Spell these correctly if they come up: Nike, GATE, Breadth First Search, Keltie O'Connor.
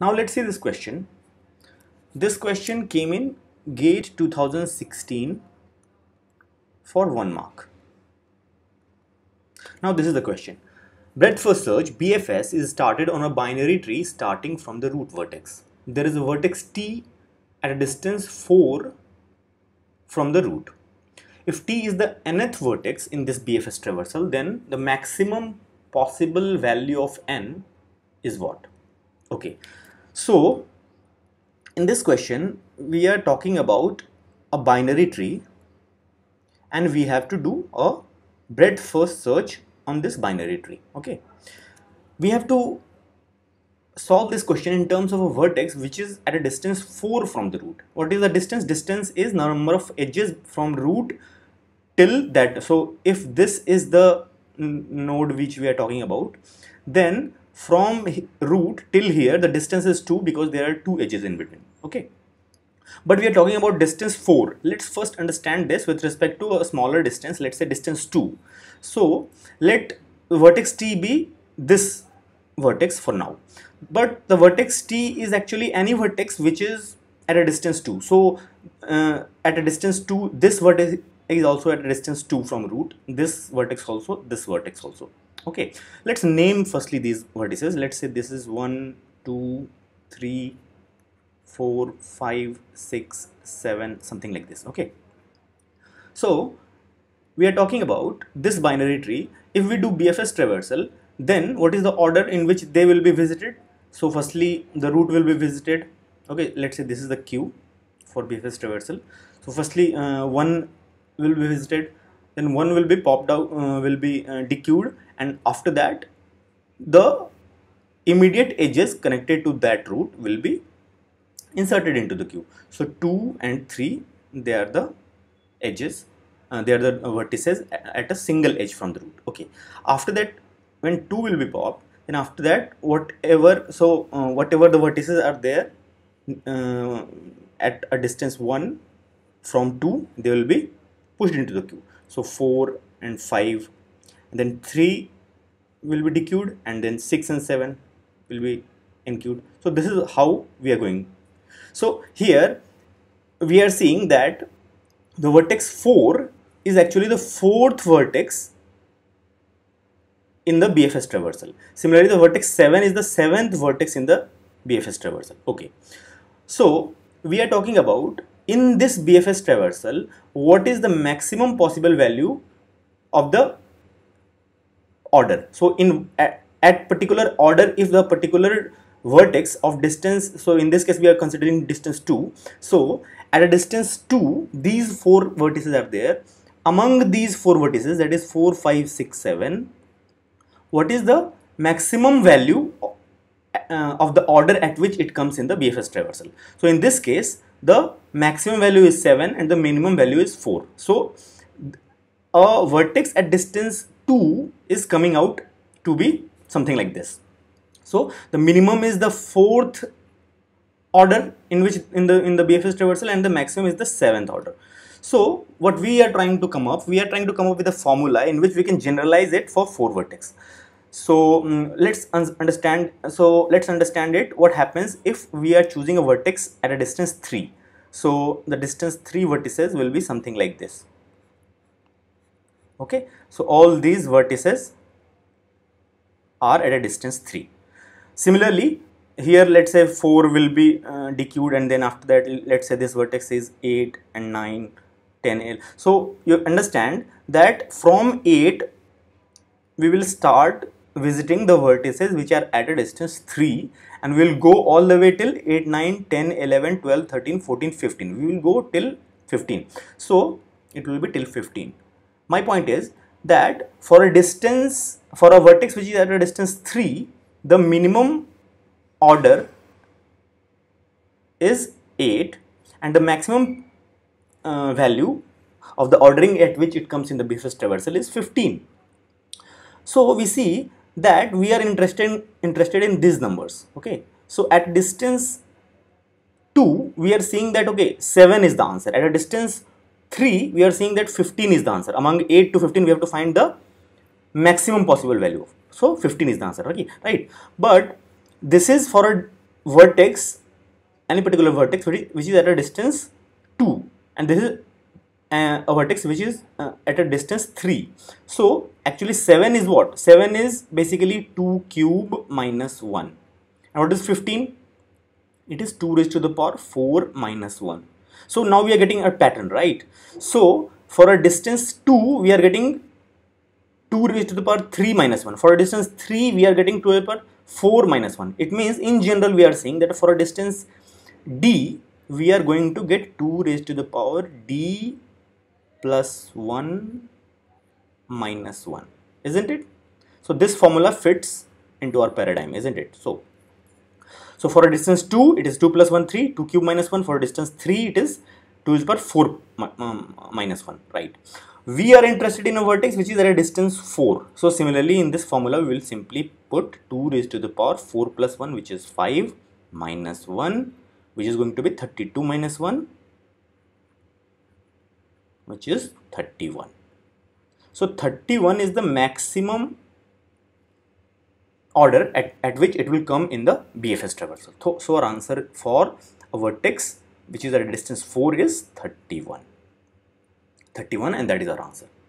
Now let's see this question. This question came in GATE 2016 for 1 mark. Now this is the question. Breadth First Search BFS is started on a binary tree starting from the root vertex. There is a vertex t at a distance 4 from the root. If t is the nth vertex in this BFS traversal, then the maximum possible value of n is what? Okay, so in this question we are talking about a binary tree and we have to do a breadth first search on this binary tree. Okay, we have to solve this question in terms of a vertex which is at a distance 4 from the root. What is the distance? Distance is number of edges from root till that. So if this is the node which we are talking about, then from root till here the distance is 2 because there are 2 edges in between. Okay, but we are talking about distance 4. Let's first understand this with respect to a smaller distance, let's say distance 2. So let vertex t be this vertex for now, but the vertex t is actually any vertex which is at a distance 2. So at a distance 2, this vertex is also at a distance 2 from root, this vertex also, this vertex also. Okay, let's name firstly these vertices. Let's say this is 1, 2, 3, 4, 5, 6, 7, something like this. Okay, so we are talking about this binary tree. If we do BFS traversal, then what is the order in which they will be visited? So firstly the root will be visited. Okay, let's say this is the queue for BFS traversal. So firstly 1 will be visited, then 1 will be popped out, will be dequeued, and after that the immediate edges connected to that root will be inserted into the queue. So 2 and 3, they are the edges, they are the vertices at a single edge from the root. Okay, after that when 2 will be popped, then after that whatever, so whatever the vertices are there at a distance 1 from 2, they will be pushed into the queue. So 4 and 5, and then 3 will be dequeued, and then 6 and 7 will be enqueued. So this is how we are going. So here we are seeing that the vertex 4 is actually the 4th vertex in the BFS traversal. Similarly, the vertex 7 is the 7th vertex in the BFS traversal. Okay, so we are talking about in this BFS traversal, what is the maximum possible value of the order? So in at particular order, if the particular vertex of distance, so in this case we are considering distance 2, so at a distance 2 these 4 vertices are there. Among these 4 vertices, that is 4, 5, 6, 7, what is the maximum value of the order at which it comes in the BFS traversal? So in this case the maximum value is 7 and the minimum value is 4. So a vertex at distance 2 is coming out to be something like this. So the minimum is the 4th order in which in the BFS traversal, and the maximum is the 7th order. So what we are trying to come up, we are trying to come up with a formula in which we can generalize it for 4 vertex. So let's understand it. What happens if we are choosing a vertex at a distance 3? So the distance 3 vertices will be something like this. Okay, so all these vertices are at a distance 3. Similarly, here let's say 4 will be dequeued, and then after that let's say this vertex is 8 and 9, 10. So you understand that from 8 we will start visiting the vertices which are at a distance 3, and we will go all the way till 8, 9, 10, 11, 12, 13, 14, 15. We will go till 15. So it will be till 15. My point is that for a distance, for a vertex which is at a distance 3, the minimum order is 8 and the maximum value of the ordering at which it comes in the BFS traversal is 15. So we see that we are interested in these numbers. Okay, so at distance 2 we are seeing that okay, 7 is the answer. At a distance 3 we are seeing that 15 is the answer. Among 8 to 15 we have to find the maximum possible value. So 15 is the answer. Okay, right. But this is for a vertex, any particular vertex which is at a distance 2, and this is a vertex which is at a distance 3. So actually 7 is what? 7 is basically 2 cube minus 1. And what is 15? It is 2 raised to the power 4 minus 1. So now we are getting a pattern, right? So for a distance 2 we are getting 2 raised to the power 3 minus 1. For a distance 3 we are getting 2 raised to the power 4 minus 1. It means in general we are saying that for a distance d we are going to get 2 raised to the power d plus 1 minus 1, isn't it? So this formula fits into our paradigm, isn't it? So for a distance 2 it is 2 plus 1 3, 2 cube minus 1. For a distance 3 it is 2 is per 4 minus 1, right? We are interested in a vertex which is at a distance 4. So similarly in this formula we will simply put 2 raised to the power 4 plus 1, which is 5 minus 1, which is going to be 32 minus 1, which is 31. So 31 is the maximum order at which it will come in the BFS traversal. So our answer for a vertex which is at a distance 4 is 31. And that is our answer.